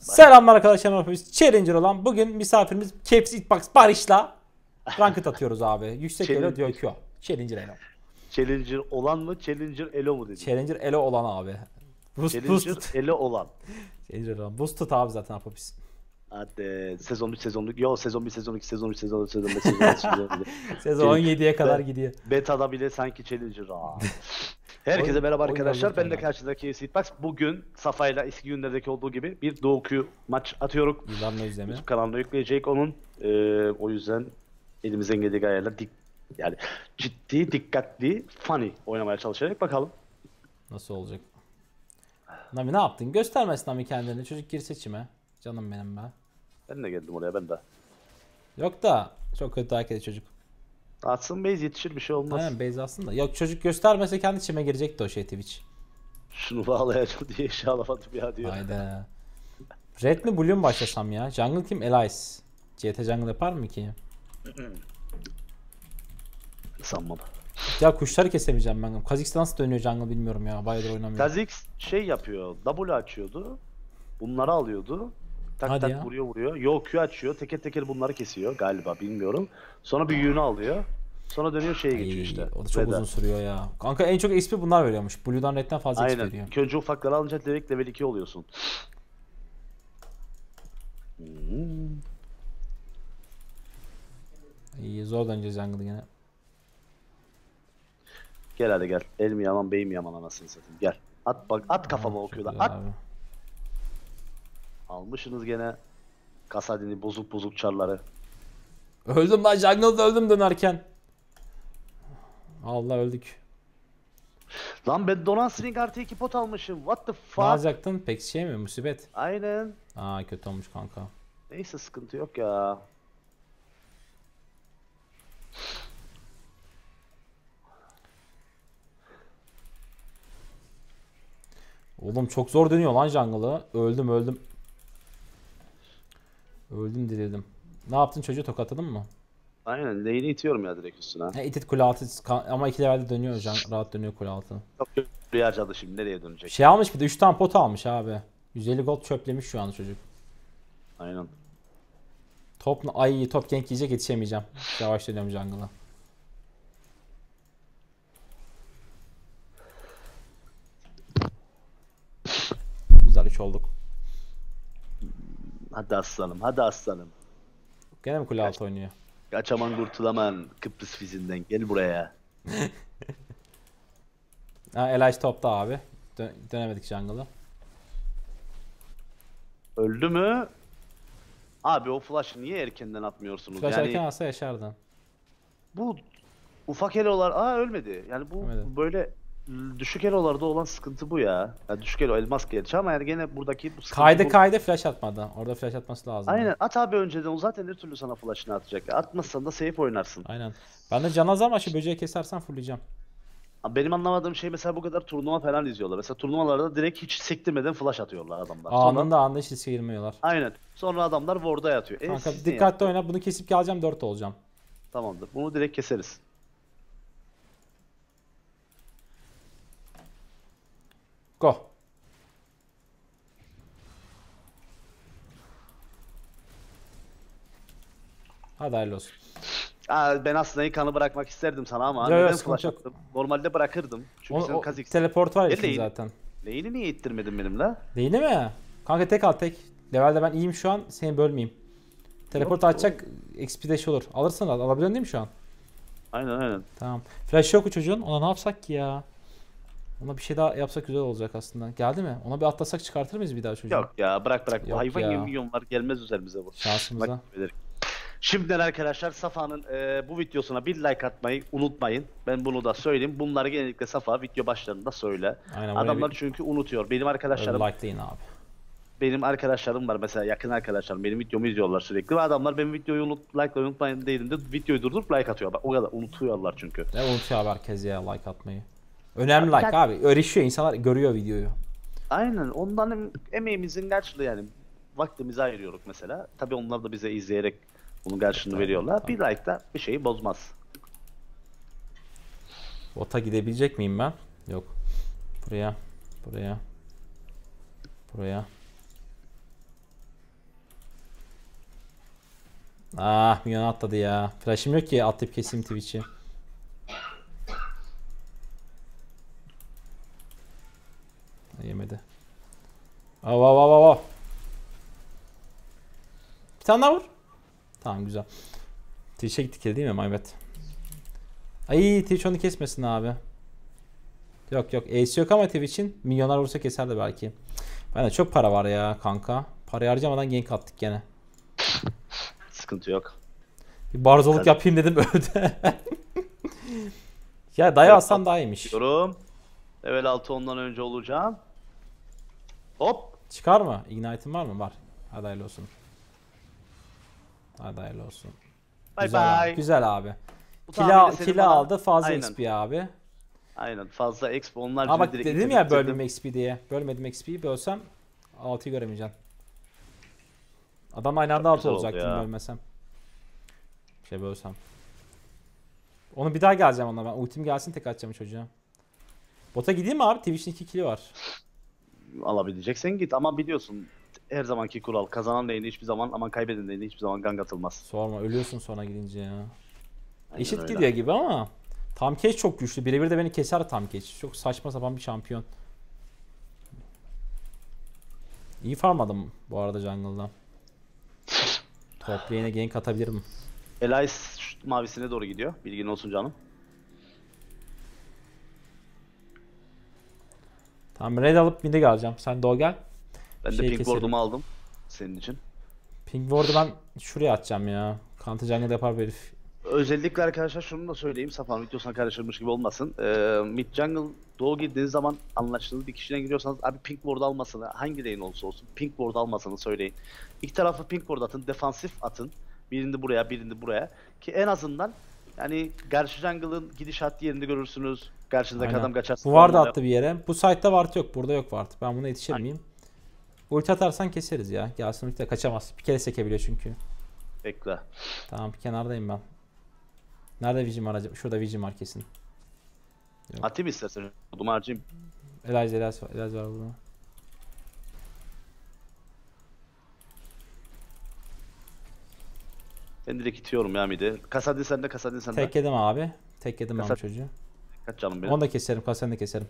Selamlar arkadaşlar, Apophis Challenger olan bugün misafirimiz KFCEatbox Barış'la ranked atıyoruz abi. Yüksek elo diyor ki o. Challenger elo. Challenger olan mı? Challenger elo mu dedi? Challenger elo olan abi. Boost, Challenger boost. Elo olan. Challenger olan. Boost tut abi zaten Apophis. Hadi sezon 3 sezon 2 yo sezon 1 sezon 2 sezon 3 sezon 4 sezon 5 sezon 6 sezon 17'ye kadar gidiyor. Beta'da bile sanki Challenger ha. Herkese merhaba arkadaşlar. Ben de karşınızdaki KFCEatbox. Bugün Safa'yla eski günlerdeki olduğu gibi bir DoQ maç atıyoruz. YouTube kanalına yükleyecek onun. O yüzden elimizden geldiği gayetler yani ciddi, dikkatli, funny oynamaya çalışarak bakalım. Nasıl olacak? Nami ne yaptın? Göstermez Nami kendini. Çocuk gir seçime. Canım benim ben. Ben de geldim oraya ben de. Yok da çok kötü hareket ediyor çocuk. Atsın base yetişir bir şey olmaz. Aynen base atsın da. Yok çocuk göstermese kendi içime girecekti o şey Twitch. Şunu bağlayacağım diye şey alamadım ya diyor. Hayda. Red mi Blue mu başlasam ya? Jungle kim? Elise. CT jungle yapar mı ki? Sanmam. Ya kuşları kesemeyeceğim ben. Kha'zix nasıl dönüyor jungle bilmiyorum ya. Bayağıdır oynamıyor. Kha'zix şey yapıyor. W açıyordu. Bunları alıyordu. Tak hadi tak ya. vuruyor. Yo Q açıyor. Teker teker bunları kesiyor galiba bilmiyorum. Sonra bir yünü alıyor. Sonra dönüyor şeye geçiyor işte. O da çok Red'den uzun sürüyor ya. Kanka en çok XP bunlar veriyormuş. Blue'dan Red'den fazla aynen. XP veriyor. Aynen. Önce ufakları alınca direkt level 2 oluyorsun. İyi zor döneceğiz jungle'ı gene. Gel hadi gel. El mi yaman bey mi yaman anasını satayım. Gel. At bak at kafama okuyorlar. At. Abi. Almışsınız gene Kasadin'i bozuk çarları. Öldüm lan jungle'da öldüm dönerken. Allah öldük. Lan ben Donan String artı 2 pot almışım. What the fuck? Ne alacaktın? Pek şey mi? Musibet. Aynen. Aa kötü olmuş kanka. Neyse sıkıntı yok ya. Oğlum çok zor dönüyor lan jungle'ı. Öldüm. Öldüm dirildim. Ne yaptın çocuğu tokatladın mı? Aynen lane'i itiyorum ya direkt üstüne. He itit kule altı ama 2 levelde dönüyor hocam. Rahat dönüyor kule altı. Çok harcadı şimdi nereye dönecek? Şey almış bir de 3 tane pot almış abi. 150 gold çöplemiş şu an çocuk. Aynen. Top gank yiyecek yetişemeyeceğim. Yavaş dönüyorum jungle'a. Güzel 3 olduk. Hadi aslanım. Gene mi kule altı oynuyor? Kaç aman kurtulaman Kıbrıs Fizz'inden gel buraya. Ha Elise topta abi. Dönemedik jungle'ı. Öldü mü? Abi o flash'ı niye erkenden atmıyorsunuz? Flash yani erken alsa yaşardın. Bu ufak elolar ölmedi. Yani bu ölmedi. Böyle düşük elolarda olan sıkıntı bu ya. Yani düşük elo elmas gerçi ama yani gene buradaki bu sıkıntı. Kayda flash atmadan. Orada flash atması lazım. Aynen. Yani. At abi önceden o zaten her türlü sana flash'ını atacak. Atmazsan da safe oynarsın. Aynen. Ben de canaz ama şu böceği kesersen fulleyeceğim. Benim anlamadığım şey mesela bu kadar turnuva falan izliyorlar. Mesela turnuvalarda direkt hiç sektirmeden flash atıyorlar adamlar. Sonra anında hiç riske girmiyorlar. Aynen. Sonra adamlar ward'a yatıyor. Kanka dikkatli oyna. Bunu kesip geleceğim 4 olacağım. Tamamdır. Bunu direkt keseriz. Go. Hadi hayırlı olsun. Ben aslında kanı bırakmak isterdim sana ama neden flash attım? Normalde bırakırdım. Çünkü sen Kha'zix. Teleport var ya zaten. Lane'i niye ittirmedin benimle? Lane'i mi? Kanka tek al tek. Levelde ben iyiyim şu an. Seni bölmeyeyim. Teleport açacak XP dash olur. Alırsın alabiliyorsun değil mi şu an? Aynen. Tamam. Flash yok o çocuğun. Ona ne yapsak ki ya? Ona bir şey daha yapsak güzel olacak aslında. Geldi mi? Ona bir atlasak çıkartır mıyız bir daha çocuğu? Yok ya bırak. Yok hayvan gibi milyonlar gelmez üzerimize bu. Şansımıza. Şimdiden arkadaşlar Safa'nın bu videosuna bir like atmayı unutmayın. Ben bunu da söyleyeyim. Bunları genellikle Safa video başlarında söyle. Aynen, adamlar çünkü unutuyor. Benim arkadaşlarım likelayın abi. Benim arkadaşlarım var mesela yakın arkadaşlarım benim videomu izliyorlar sürekli ve adamlar benim videoyu like'la unutmayın dediğimde videoyu durdurup like atıyor. Bak o kadar unutuyorlar çünkü. Ne unutuyor herkes ya like atmayı. Önemli like abi. Öğretiyor insanlar görüyor videoyu. Aynen ondan emeğimizin karşılığı yani vaktimizi ayırıyoruz mesela. Tabii onlar da bize izleyerek bunun karşılığını veriyorlar. Tamam. Bir like da bir şeyi bozmaz. Bota gidebilecek miyim ben? Yok. Buraya. Ah, milyon atladı ya. Flash'ım yok ki atlayıp keseyim Twitch'i. Yemedi. Av av av av. Bir tane daha vur. Tamam, güzel. Twitch'e gittik değil mi? Evet. Ay, Twitch onu kesmesin abi. Yok yok, AC yok ama Twitch'in milyonlar vursa keser de belki. Bende çok para var ya kanka. Parayı harcamadan gank attık gene. Sıkıntı yok. Bir barzolluk hadi yapayım dedim öldü. Ya daya alsan daha iyiymiş. Level 6 ondan önce olacağım. Hop. Çıkar mı? Ignite'in var mı? Var. Hadi hayırlı olsun. Hadi hayırlı olsun. Bye güzel bye. Abi. Güzel abi. Kila aldı. Fazla aynen. XP abi. Aynen. Fazla XP. Onlar ama bak dedim ya bölmedim XP diye. Bölmedim XP'yi. Bölsem 6'yı göremeyeceğim. Adam aynı anda 6 olacaktım bölmesem. Şey bölsem. Onu bir daha geleceğim ona ben. Ultim gelsin tek atacağım çocuğa. Bota gideyim mi abi? Twitch'in 2 kili var. Alabileceksen git ama biliyorsun her zamanki kural. Kazanan lane'de hiçbir zaman, ama kaybeden lane'de hiçbir zaman gank atılmaz. Sorma, ölüyorsun sonra gidince ya. Aynen eşit öyle gidiyor gibi ama Tam Keç çok güçlü. Birebir de beni keser Tam Keç. Çok saçma sapan bir şampiyon. İyi farmadım bu arada jungle'dan. Top lane'e gank atabilirim. Elise mavisine doğru gidiyor. Bilgin olsun canım. Tamam, red alıp mid'e geleceğim. Sen doğu gel. Ben de pink ward'umu aldım senin için. Pink ward'u ben şuraya atacağım ya. Kantı jungle yapar bir herif. Özellikle arkadaşlar şunu da söyleyeyim. Safan videosuna karışılmış gibi olmasın. Mid jungle doğu girdiğiniz zaman anlaştığınız bir kişiden giriyorsanız abi pink ward almasını, hangi lane olursa olsun pink ward almasını söyleyin. İki tarafı pink ward atın, defansif atın. Birini buraya, birini buraya. Ki en azından yani karşı jungle'ın gidişat yerinde görürsünüz. Karşınızdaki adam kaçarsın. Bu ward attı bir yere. Bu site'da ward yok. Burada yok ward. Ben buna yetişir miyim? Ulti atarsan keseriz ya. Gelsin ulti de kaçamaz. Bir kere sekebiliyor çünkü. Bekle. Tamam, kenardayım ben. Nerede Vigim var acaba? Şurada Vigim var kesin. Atayım istersen. Odum harcayayım. Elaz var burada. Ben direkt itiyorum ya midi. Kasadin sende, Kasadin sende. Tek yedim abi. Tek yedim abi çocuğu. Kaç canım benim. Onu da keserim, Kasadin'i de keserim.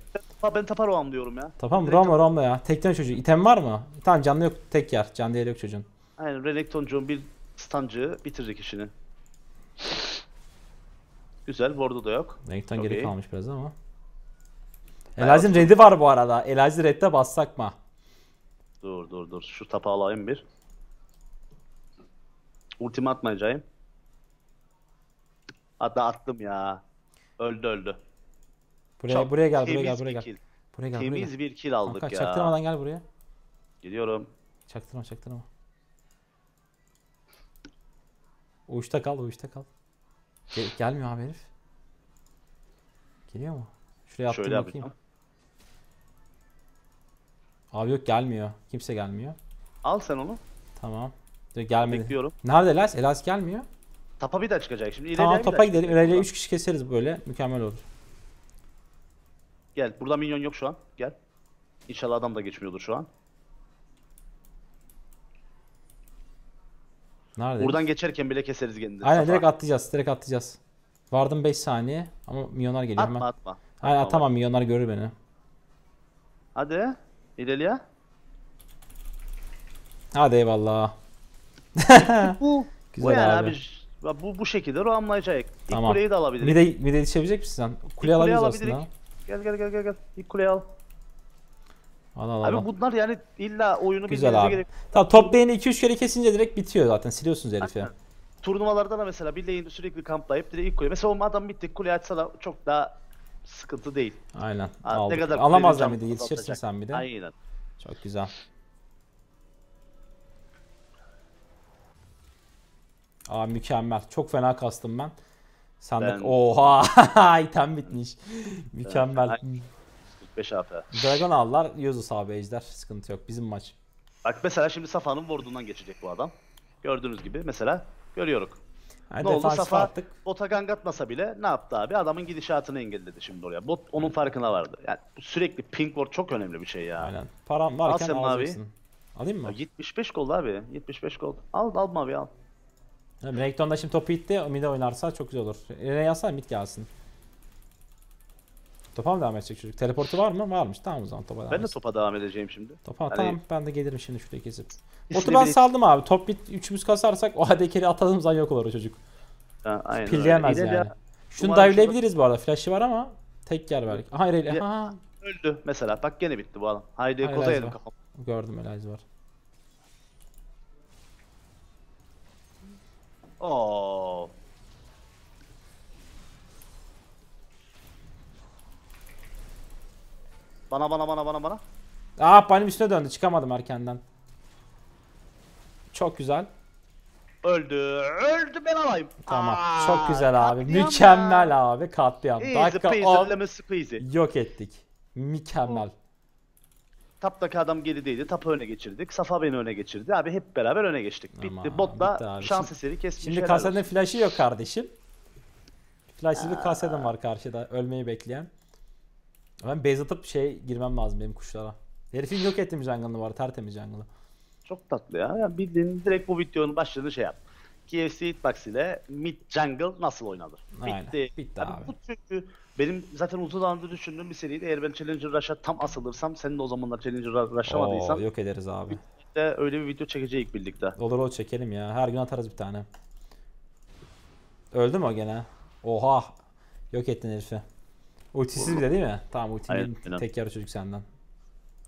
Ben tapar oğam diyorum ya. Tamam, Ramla ya. Tekten çocuğu. İtem var mı? Tamam, canlı yok, tek yer. Canlı yer yok çocuğun. Aynen, Renekton'cuğun bir stancı bitirdik işini. Güzel, ward'u da yok. Renekton okay geri kalmış biraz ama. Elazığ'ın red'i var bu arada. Elazığ red'de bassak mı? Dur. Şu tapa alayım bir. Ultimi atmayacağım. Hatta attım ya. Öldü. Buraya gel. Temiz bir kill aldık kanka, ya. Çaktırmadan gel buraya. Gidiyorum. Çaktırma. Uçta kal. Gelmiyor abi herif. Geliyor mu? Şuraya attım bakayım. Yapacağım. Abi yok, gelmiyor. Kimse gelmiyor. Al sen onu. Tamam. Gelmedi. Bekliyorum. Nerede Elise? Elise gelmiyor. Tapa bir daha çıkacak şimdi. Tamam, topa gidelim. İleriye 3 kişi keseriz böyle. Mükemmel olur. Gel. Burada minyon yok şu an. Gel. İnşallah adam da geçmiyordur şu an. Nerede? Buradan geçerken bile keseriz kendini. Aynen, direkt atlayacağız. Vardım 5 saniye ama milyonlar geliyor hemen. Atma. Aynen, atamam, milyonlar görür beni. Hadi. İleriye. Hadi eyvallah. Güzel yani abi. Bu şekilde roamlayacak. İlk kuleyi de alabiliriz. Bir de yetişebilecek misin sen? Kuleyi alabiliriz aslında. Gel. İlk kuleyi al. Abi bunlar yani illa oyunu bilmenize gerek. Tamam, top lane'i 2-3 kere kesince direkt bitiyor zaten. Siliyorsunuz herifi. Turnuvalarda da mesela bir lane'i sürekli kamplayıp direkt ilk kuleyi. Mesela o adam bitti, kuleyi açsa da çok daha sıkıntı değil. Aynen. Alamazlar bir de, yetişirsin sen bir de. Aynen. Çok güzel. Aa, mükemmel. Çok fena kastım ben. Sandık. Oha! İtem bitmiş. Mükemmel. 45 AP. Dragon aldılar. Yozuz abi, ejder. Sıkıntı yok. Bizim maç. Bak mesela şimdi Safa'nın ward'undan geçecek bu adam. Gördüğünüz gibi mesela görüyoruz. Yani ne oldu? Safa attık. Bota gank atmasa bile ne yaptı abi? Adamın gidişatını engelledi şimdi oraya. Bot onun farkına vardı. Yani sürekli pink ward çok önemli bir şey ya. Aynen. Param varken alacaksın. Alayım mı? 75 gold abi. 75 gold. Al mavi al. Renekton da şimdi topu itti. Mid'e oynarsa çok güzel olur. Rene yazsana mid gelsin. Topa mı devam edecek çocuk? Teleportu var mı? Varmış. Tamam o zaman topa devam. Ben de topa devam edeceğim şimdi. Topa yani... Tamam ben de gelirim şimdi şuraya kesip. Botu ben saldım abi. Top mid üçümüz kasarsak o ADK'leri atadığımız an yok olur o çocuk. Ha, aynen. Pilleyemez yani. Ya. Şunu dive'leyebiliriz bu arada. Flash'ı var ama tek yer belki. Aha Rene. Ha. Öldü mesela. Bak gene bitti bu adam. Haydi koza yedim kafam. Gördüm Elise var. Oo. Bana. Ah, benim üstüne döndü. Çıkamadım erkenden. Çok güzel. Öldü ben alayım. Tamam. Aa, çok güzel abi. Mükemmel ya. Abi katliam. Dakika 10. Yok ettik. Mükemmel. Tap'taki adam gerideydi. Tap'ı öne geçirdik. Safa beni öne geçirdi. Abi hep beraber öne geçtik. Bitti. Aman, botla bitti şans eseri kesmiş. Şimdi Kasadin'in flash'ı yok kardeşim. Flash'sizlik Kasadin var karşıda. Ölmeyi bekleyen. Ben base atıp girmem lazım benim kuşlara. Herifin yok ettim jungle'ını var. Tertemiz jungle'ı. Çok tatlı ya. Yani bildiğin direkt bu videonun başlığını yap. KFCEatbox ile mid jungle nasıl oynanır? Bitti yani abi. Bu çünkü benim zaten uzun zamandır düşündüğüm bir seriydi. Eğer ben Challenger Rush'a tam asılırsam, sen de o zamanlar Challenger Rush'lamadıysan yok ederiz abi. İşte öyle bir video çekeceğiz birlikte. Olur çekelim ya. Her gün atarız bir tane. Öldü mü o gene? Oha! Yok ettin herifi. Ultisiz bile değil mi? Tamam ultinin tek yarı çocuk senden.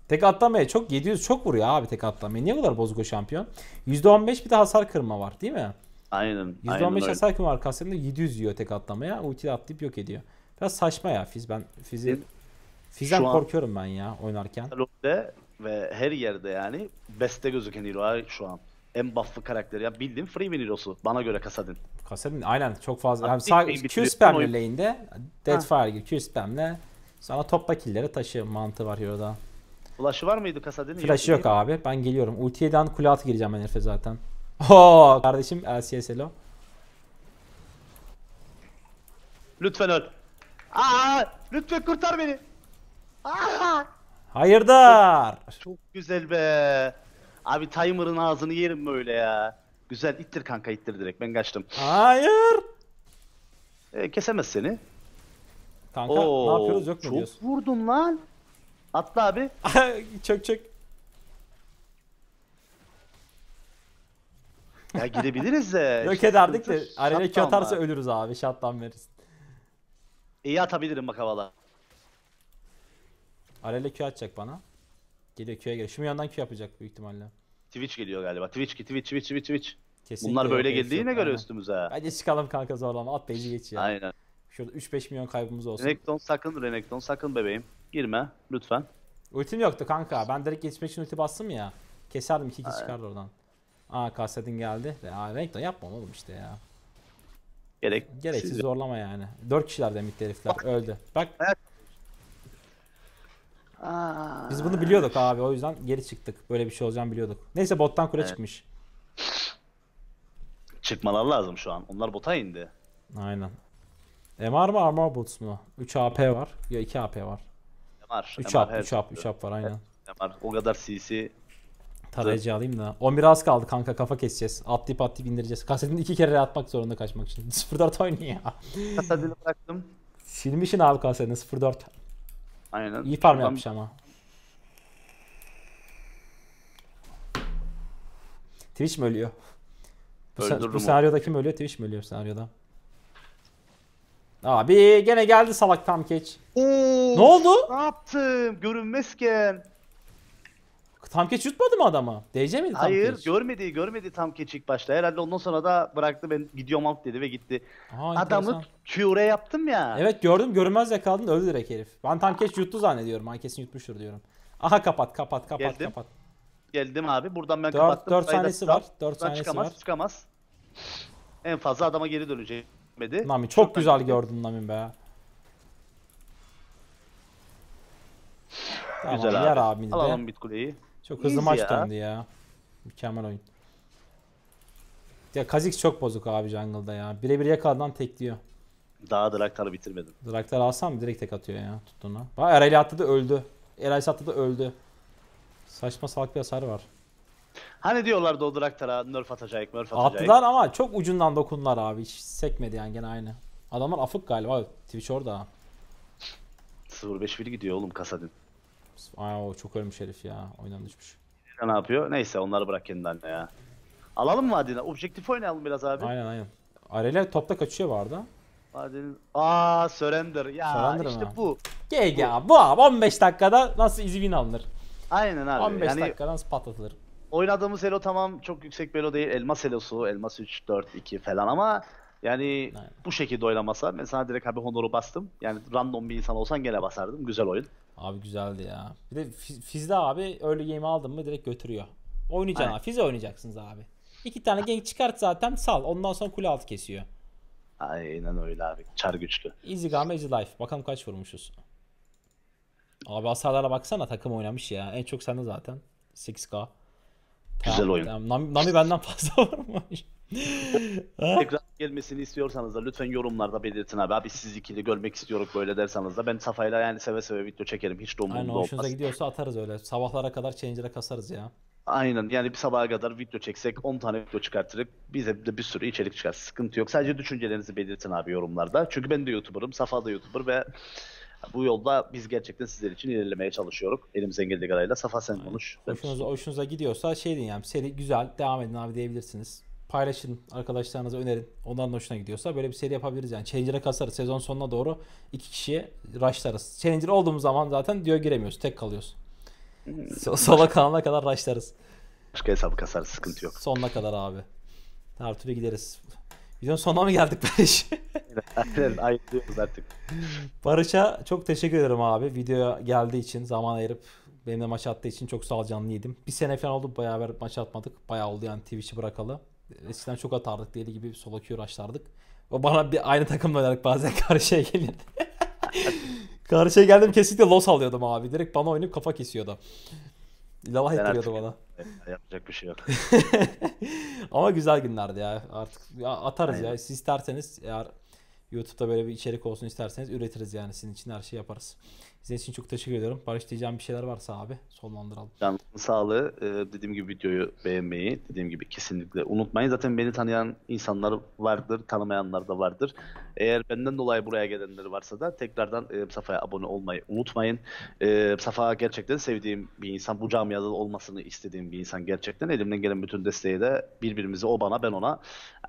Tek atlamaya çok 700 çok vuruyor abi tek atlamaya. Niye bu kadar bozuk o şampiyon? %15 bir de hasar kırma var değil mi? Aynen. %15 hasar kırma var. Kasadin'de 700 yiyor tek atlamaya. Ultiyle atlayıp yok ediyor. Biraz saçma ya Fizz. Ben Fizz'den korkuyorum ben ya oynarken. LoL'de ve her yerde yani beste gözüken hero şu an. En buff'lı karakteri ya bildiğin Freeman hero'su bana göre Kasadin. Kasadin aynen çok fazla. Hem sağ Q spam'le lane'de Deathfire gibi Q spam'le sana topla kill'leri taşı mantığı var hero'da. Flash'ı var mıydı Kasadin'in? Flash'ı yok abi. Ben geliyorum. Ultiye'den kule altı gireceğim ben herife zaten. Ooo kardeşim LCSLO. Lütfen öl. Lütfen kurtar beni. Hayırdır? Çok güzel be. Abi timer'ın ağzını yerim böyle ya. Güzel ittir kanka ittir direkt. Ben kaçtım. Hayır. Kesemez seni. Kanka ne yapıyoruz yok mu diyorsun? Çok vurdum lan. Atla abi. çök. Ya gidebiliriz de. Yok ederdik de. Arena Q atarsa ölürüz abi. Shutdown veririz. İyi atabilirim bak havala. Arena Q atacak bana. Geliyor Q'ya geliyor. Şimdi yandan Q yapacak büyük ihtimalle. Twitch geliyor galiba. Twitch. Kesinlikle bunlar böyle geldiğine göre üstümüze. Hadi çıkalım kanka zorlama. At beyci geç ya. Yani. Aynen. Şurada 3-5 milyon kaybımız olsun. Renekton sakın bebeğim. Girme lütfen. Ultim yoktu kanka. Ben direkt geçmek için ulti bastım ya. Keserdim 2-2 çıkardı oradan. Kasadin geldi. Renekton yapma oğlum işte ya. Gereksiz zorlama yani. 4 kişiler de midde herifler. Öldü. Bak. Evet. Biz bunu biliyorduk abi o yüzden geri çıktık. Böyle bir şey olacağını biliyorduk. Neyse bottan kule çıkmış. Çıkmalar lazım şu an. Onlar bota indi. Aynen. MR mı armor bots mu? 3 AP var. Ya 2 AP var. MR. 3 AP var aynen. MR o kadar CC. Tarayıcı alayım da. 11 az kaldı kanka kafa keseceğiz. Atlayıp indireceğiz. Kasadin'i 2 kere atmak zorunda kaçmak için. 0-4 oynuyor ya. Kasadin'i bıraktım. Silmişin abi Kasadin'i 0-4. Aynen. İyi farm yapmış ama. Twitch mi ölüyor? Bu senaryoda kim ölüyor? Twitch mi ölüyor senaryoda? Abi gene geldi salak tam keç. Ne oldu? Ne yaptım? Görünmezken. Tam keç yutmadı mı adamı? DC miydi tam Hayır, keç? görmedi tam keç ilk başta. Herhalde ondan sonra da bıraktı ben gidiyorum alt dedi ve gitti. Adamı cure yaptım ya. Evet gördüm görünmez yakaladın öldü direkt herif. Ben tam keç yuttu zannediyorum. Ben kesin yutmuştur diyorum. Aha kapat. Geldim abi buradan ben kapattım. 4 saniyesi var. 4 saniyesi çıkamaz. En fazla adama geri dönecek. Nami çok güzel gördün Nami be. Tamam, güzel abi. Alalım bit kuleyi. Çok hızlı maç döndü ya. Mükemmel oyun. Ya Kha'zix çok bozuk abi jungle'da ya. Birebir yakaladan tekliyor. Daha Draktar'ı bitirmedim. Draktar'ı alsam direkt tek atıyor ya tuttuğuna. Bak Eray'la attı da öldü. Saçma salak bir hasarı var. Hani diyorlardı o Draktar'a nerf atacak, nerf atacak. Attılar ama çok ucundan dokundular abi. Hiç sekmedi yani gene aynı. Adamlar afık galiba. Twitch orada. 0-5-1 gidiyor oğlum Kasadin. Aa, o çok ölmüş herif ya. Oyundan düşmüş. Ne yapıyor? Neyse onları bırak kendinden ya. Alalım vadiden. Objektif oynayalım biraz abi. Aynen aynen. Arayla topta kaçıyor vardı. Vadinin... Aa surrender. Ya surrender işte mi? Bu. GG bu. Bu abi 15 dakikada nasıl easy win alınır? Aynen abi. 15 yani... dakikada nasıl patlatılır? Oynadığımız elo tamam çok yüksek bir elo değil. Elmas elosu, elmas 3-4-2 falan ama yani aynen. Bu şekilde oynamasa ben sana direkt abi Honor'u bastım. Yani random bir insan olsan gene basardım. Güzel oyun. Abi güzeldi ya. Bir de Fizz'de abi early game aldın mı direkt götürüyor. Oynayacaksın abi. Fizz'e oynayacaksınız abi. İki tane gank çıkart zaten sal. Ondan sonra kule altı kesiyor. Aynen öyle abi. Çar güçlü. Easy game, easy life. Bakalım kaç vurmuşuz. Abi hasarlara baksana takım oynamış ya. En çok sende zaten. 8K. Güzel tamam, oyun. Tamam. Nami benden fazla var mı? Tekrar gelmesini istiyorsanız da lütfen yorumlarda belirtin abi. Abi siz ikili görmek istiyoruz böyle derseniz de ben Safa'yla yani seve seve video çekerim. Hiç de umurumda olmaz. Aynen hoşunuza gidiyorsa atarız öyle. Sabahlara kadar Changer'a kasarız ya. Aynen yani bir sabaha kadar video çeksek 10 tane video çıkartırıp bize de bir sürü içerik çıkar. Sıkıntı yok. Sadece düşüncelerinizi belirtin abi yorumlarda. Çünkü ben de YouTuber'ım. Safa da YouTuber ve bu yolda biz gerçekten sizler için ilerlemeye çalışıyoruz. Elimizden geldiği kadarıyla. Safa sen konuş. Hoşunuza gidiyorsa şey deyin yani seri güzel devam edin abi diyebilirsiniz. Paylaşın arkadaşlarınıza önerin. Onların hoşuna gidiyorsa böyle bir seri yapabiliriz yani. Challenger'a kasarız. Sezon sonuna doğru 2 kişiye rushlarız. Challenger olduğumuz zaman zaten diyor giremiyoruz. Tek kalıyoruz. Sola kalana kadar rushlarız. Başka hesabı kasarız. Sıkıntı yok. Sonuna kadar abi. Her türlü gideriz. Videonun sonuna mı geldik Barış? Aynen ayrılıyoruz artık. Barış'a çok teşekkür ederim abi. Videoya geldiği için, zaman ayırıp benimle maç attığı için çok sağ ol, canlıydım. Bir sene falan oldu beraber maç atmadık. Bayağı oldu yani Twitch'i bırakalı. Eskiden çok atardık deli gibi solo queue rushlardık. O bana bir aynı takımla oynadık bazen karşıya gelirdi. Karşıya geldim kesinlikle loss alıyordum abi. Direkt bana oynayıp kafa kesiyordu. İlalah ettiriyordu bana. Yapacak bir şey yok. Ama güzel günlerdi ya. Artık ya atarız aynen. Ya. Siz isterseniz eğer YouTube'da böyle bir içerik olsun isterseniz üretiriz yani. Sizin için her şeyi yaparız. Sizin için çok teşekkür ediyorum. Barış diyeceğim bir şeyler varsa abi sonlandıralım. Canın sağlığı. Dediğim gibi videoyu beğenmeyi dediğim gibi kesinlikle unutmayın. Zaten beni tanıyan insanlar vardır. Tanımayanlar da vardır. Eğer benden dolayı buraya gelenler varsa da tekrardan Safa'ya abone olmayı unutmayın. Safa gerçekten sevdiğim bir insan. Bu camiada olmasını istediğim bir insan gerçekten. Elimden gelen bütün desteği de birbirimize o bana ben ona.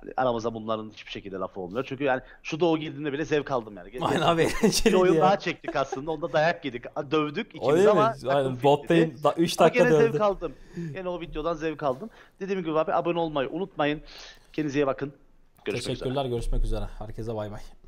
Yani aramızda bunların hiçbir şekilde lafı olmuyor. Çünkü yani şu doğu girdiğinde bile zevk aldım yani. Aynen abi. Bir oyun ya. Daha çektik aslında. Onda dayan yedik. Dövdük ikimiz ama bottayım 3 dakika gene dövdük. Zevk aldım. Gene o videodan zevk aldım. Dediğim gibi abi abone olmayı unutmayın. Kendinize iyi bakın. Görüşmek üzere. Teşekkürler. Görüşmek üzere. Herkese bay bay.